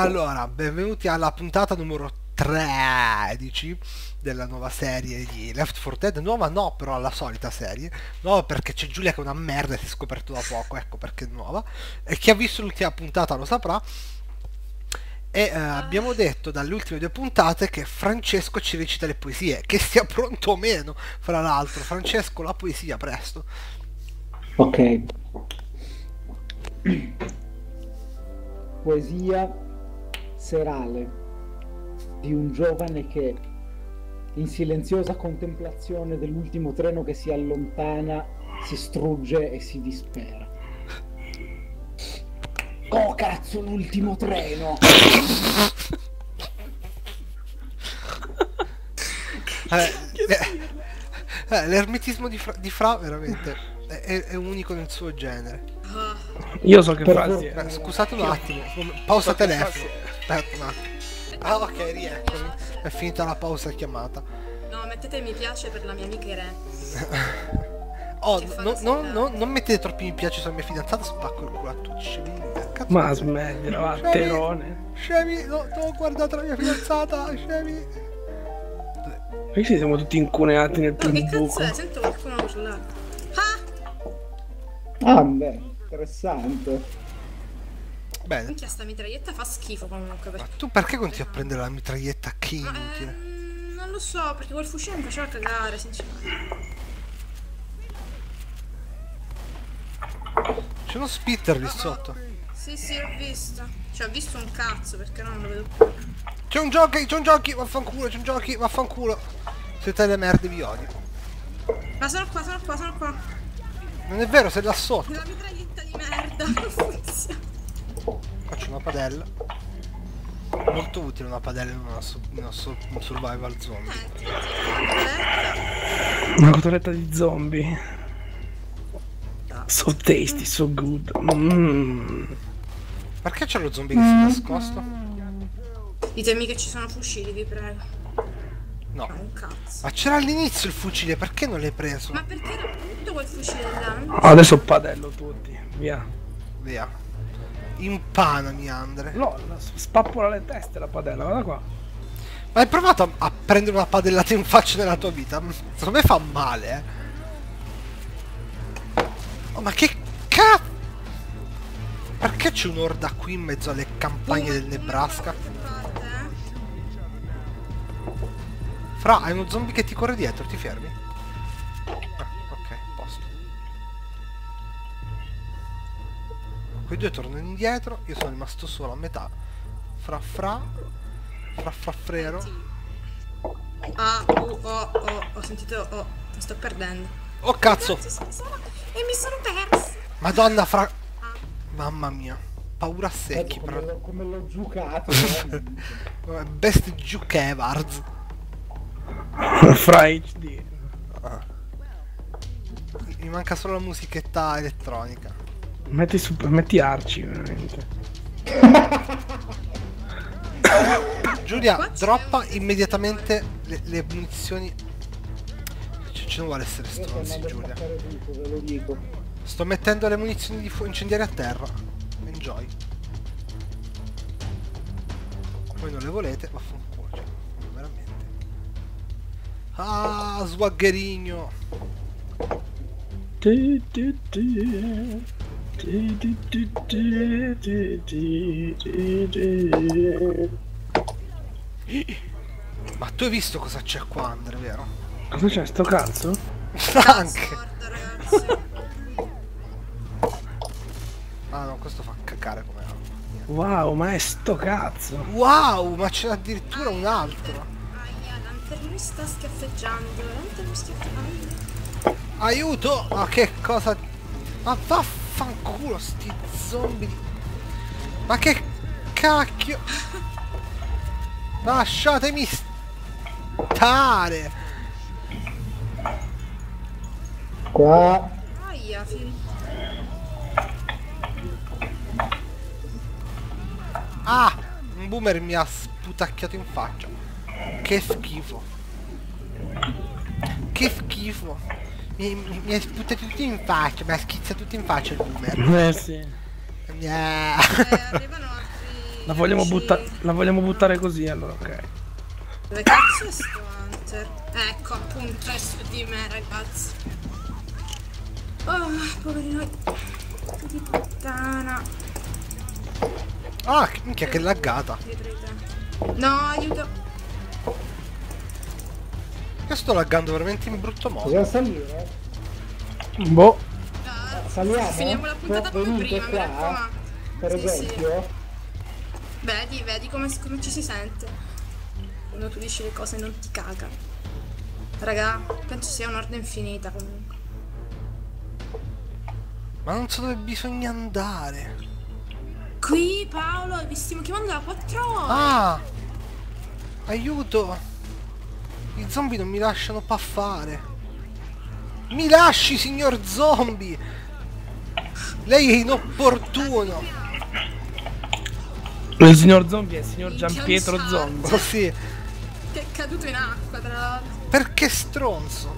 Allora, benvenuti alla puntata numero 13 della nuova serie di Left 4 Dead. Nuova no, però alla solita serie. Nuova perché c'è Giulia che è una merda e si è scoperto da poco, ecco perché è nuova. E chi ha visto l'ultima puntata lo saprà. E abbiamo detto dalle ultime due puntate che Francesco ci recita le poesie. Che sia pronto o meno, fra l'altro. Francesco, la poesia, presto. Ok. Poesia serale di un giovane che, in silenziosa contemplazione dell'ultimo treno che si allontana, si strugge e si dispera. Oh cazzo, l'ultimo treno! L'ermetismo di Fra veramente è unico nel suo genere. Io so che frasi è. Scusate un attimo, pausa so telefono. Aspetta un attimo. Ah ok, rieccomi. È finita la pausa chiamata. No, mettete mi piace per la mia amica Irene. Oh, non mettete troppi mi piace sulla mia fidanzata, spacco il culo a tutti. Ma smettila, va, terone. Scemi, no, ho guardato la mia fidanzata, scemi. Perché siamo tutti incuneati nel tuo buco? Che cazzo è? Sento qualcuno urlare. Ah, beh. Interessante. Bene. Minchia, sta mitraglietta fa schifo comunque. Ma tu perché continui a prendere la mitraglietta? Che inutile. Non lo so, perché quel fucile mi faceva cagare, sinceramente. C'è uno spitter lì sotto. Sì, l'ho visto. Cioè, ho visto un cazzo, perché non lo vedo più. C'è un giochi, vaffanculo, c'è un giochi, vaffanculo. Siete le merde, vi odio. Ma sono qua. Non è vero, sei là sotto. La mitraglietta di merda, non funziona. Faccio una padella. Molto utile una padella in una survival zombie. Una cotoletta di zombie. So tasty, so good. Perché c'è lo zombie che si è nascosto? Ditemi che ci sono fucili, vi prego. No, ma c'era all'inizio il fucile, perché non l'hai preso? Ma perché era appunto quel fucile là? Adesso padello tutti, via. Impanami, Andre. No, spappola le teste la padella, guarda qua. Ma hai provato a prendere una padellata in faccia nella tua vita? Secondo me fa male, Oh, ma che cazzo! Perché c'è un'orda qui in mezzo alle campagne del Nebraska? Fra, hai uno zombie che ti corre dietro, ti fermi? Ah, ok, posto. Quei due tornano indietro, io sono rimasto solo a metà. Fra frero. Ho sentito, mi sto perdendo. Oh cazzo! E mi sono perso! Madonna, Fra... Mamma mia. Paura a secchi, però. Come l'ho giocato. Best Juke Evards. Fra HD. Mi manca solo la musichetta elettronica. Metti Arci, veramente. Giulia, droppa immediatamente le munizioni... Non vuole essere stronzi, Giulia. Ve lo dico. Sto mettendo le munizioni di incendiarie a terra. Enjoy. Voi non le volete, vaffanculo. Veramente. Ah, swaggerino. Ma tu hai visto cosa c'è qua, Andre, vero? Cosa c'è sto cazzo? Anche! Ah no, questo fa cacare come roba. Wow, ma è sto cazzo! Wow, ma c'è addirittura un altro! Aia, l'anternino sta schiaffeggiando, l'anternino schiaffeggiando! Aiuto! Ma che cosa... Ma vaffanculo sti zombie! Ma che cacchio! Lasciatemi stare! Qua. Aia, ah, un boomer mi ha sputacchiato in faccia. Che schifo. Che schifo. Mi ha sputato tutti in faccia, mi ha schizzato tutti in faccia il boomer. Sì. Arrivano altri La vogliamo buttare così, allora, ok. Dove cazzo è sto Hunter? Ecco, appunto, è su di me, ragazzi. Oh, poverino di puttana. Ah, minchia, che laggata. No, aiuto. Io sto laggando veramente in brutto modo. Dobbiamo salire? Boh. Saliamo? Finiamo la puntata come prima, mi raccomando. Per esempio? Sì. Vedi, vedi come ci si sente. Quando tu dici le cose non ti caga. Raga, penso sia un'orda infinita comunque. Ma non so dove bisogna andare. Qui Paolo, vi stiamo chiamando da 4 ore! Ah! Aiuto! I zombie non mi lasciano paffare! Mi lasci, signor zombie! Lei è inopportuno! Il signor zombie è il signor Gianpietro Zombo! Oh, sì! Che è caduto in acqua tra l'altro! Perché stronzo!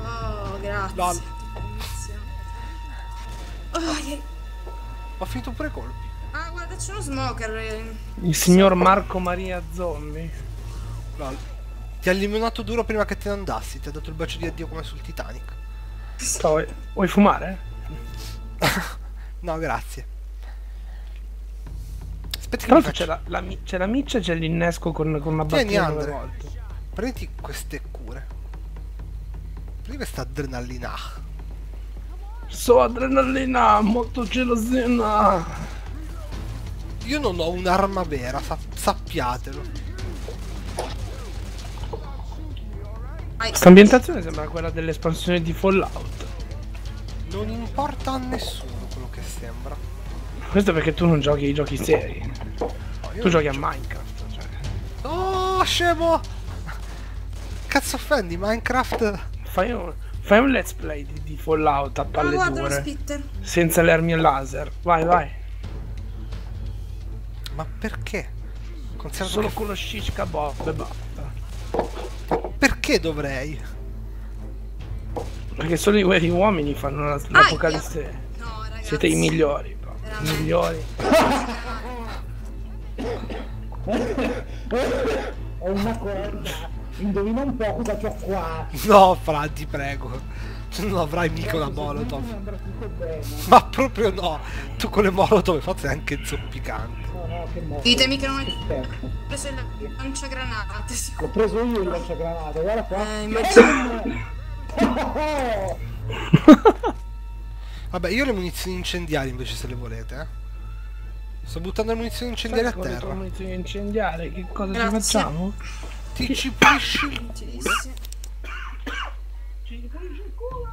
Oh, grazie! Lol. Oh, che... Ho finito pure colpi. Ah, guarda, c'è uno smoker. Il signor Marco Maria Zombie. Lol. Ti ha limonato duro prima che te ne andassi. Ti ha dato il bacio di addio come sul Titanic. Vuoi fumare? No, grazie. Aspetta, che c'è la miccia e c'è l'innesco con una batteria. Prendi queste cure. Prendi questa adrenalina. So adrenalina, molto gelosina. Io non ho un'arma vera, sappiatelo. Questa ambientazione sembra quella dell'espansione di Fallout. Non importa a nessuno quello che sembra. Questo è perché tu non giochi i giochi seri. No, tu giochi a Minecraft, cioè. Oh, scemo! Cazzo offendi, Minecraft? Fai un let's play di Fallout a palle dure, senza le armi laser. Vai, vai. Ma perché? Conservo solo che... con lo shish kebab e basta. Perché dovrei? Perché solo gli uomini fanno l'apocalisse. No, ragazzi. Siete i migliori, bro. I migliori. È una corda. Indovina un po' cosa c'ho qua. No, Fra, ti prego. Non avrai mica una Molotov. Ma proprio no. Tu con le Molotov forse anche zoppicante. No, no, che morto. Ditemi che non è... Ho preso il lanciagranate. L'ho preso io il lanciagranate, guarda qua. Vabbè, io le munizioni incendiarie invece, se le volete, eh. Sto buttando le munizioni incendiarie a terra. Le munizioni incendiarie, che cosa ci facciamo? Ti ci pulisci il culo. Ci pulisci il culo.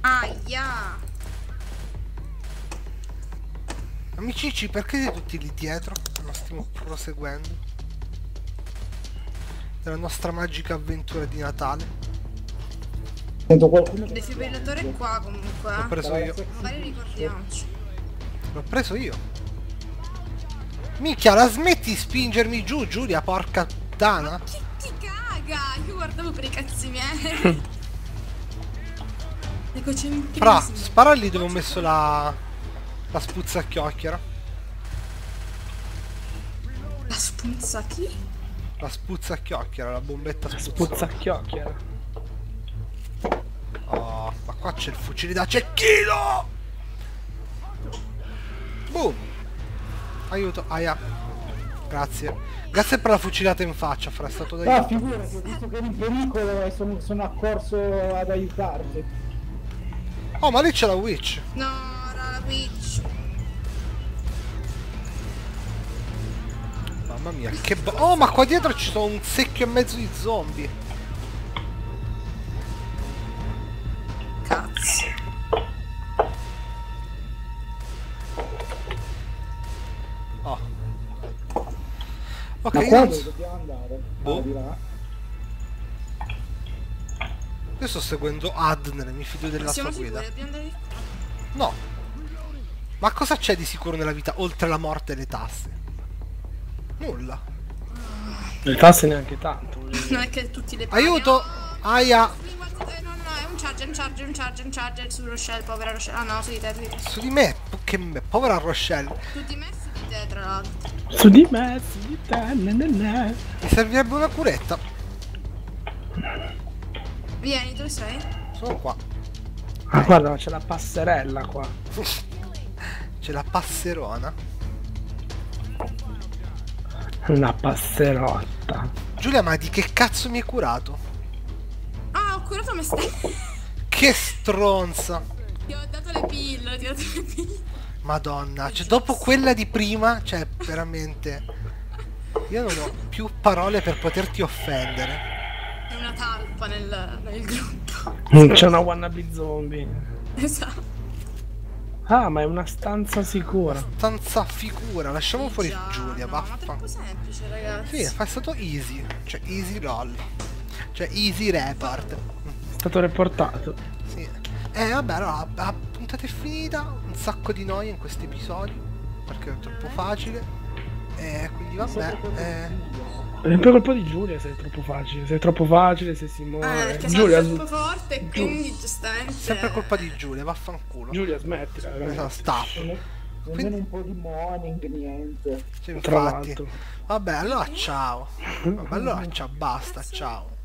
Aia. Amicici, perché siete tutti lì dietro? Non stiamo proseguendo nella nostra magica avventura di Natale. Sento qualcuno. Il defibrillatore è qua comunque. L'ho preso io. Magari ricordiamoci. L'ho preso io. Minchia, la smetti di spingermi giù, Giulia, porca puttana? Ma chi ti caga? Io guardavo per i cazzi miei. Fra, spara lì dove ho messo la spuzzacchiocchiera. La spuzza chi? La spuzzacchiocchiera, la bombetta spuzzacchiocchiera. Oh, ma qua c'è il fucile da cecchino! Boom! Aiuto, aia. Grazie. Grazie per la fucilata in faccia, Fra, è stato da aiuto. Ah, figurati, ho visto che eri in pericolo e sono accorso ad aiutarti. Oh, ma lì c'è la witch. No, la witch. Mamma mia, che oh, ma qua dietro ci sono un secchio e mezzo di zombie. Cazzo. Ok, ma qua dove dobbiamo andare? Boh. Di là. Io sto seguendo Adner, mi fido della sua guida. No. Ma cosa c'è di sicuro nella vita oltre la morte e le tasse? Nulla. Le tasse neanche tanto. Non è che tutti le pagano. Aiuto! Aia! No, no, è un charger su Rochelle, povera Rochelle. Ah no, su di te, su di te. Su di me? Che me? Povera Rochelle. Su di me, su di te, tra l'altro. Su di me, su di te, nanana. Mi servirebbe una curetta. Vieni, dove sei? Sono qua. Ah, guarda, c'è la passerella qua. C'è la passerona. La passerotta. Giulia, ma di che cazzo mi hai curato? Ah, ho curato me stesso. Che stronza. Ti ho dato le pillole, ti ho dato le pillole. Madonna, cioè dopo quella di prima, cioè veramente. Io non ho più parole per poterti offendere. È una talpa nel gruppo. C'è una wannabe zombie. Esatto. Ah, ma è una stanza sicura. Stanza figura, lasciamo fuori già, Giulia, no, vaffa. Ma troppo semplice, ragazzi. Sì, è stato easy. Cioè, easy roll. Cioè, easy report. È stato reportato. Sì. Vabbè, allora, la puntata è finita. Un sacco di noia in questi episodi. Perché è troppo facile. Quindi vabbè. È per colpa di Giulia se è troppo facile, se è troppo facile, se si muore. Giulia è troppo forte e quindi giustamente. Sempre colpa di Giulia, vaffanculo. Giulia smettila, ragazzi. Sta. Quindi un po' di morning, niente. Sì, infatti. Vabbè, allora ciao. Vabbè, allora ciao, basta, ciao.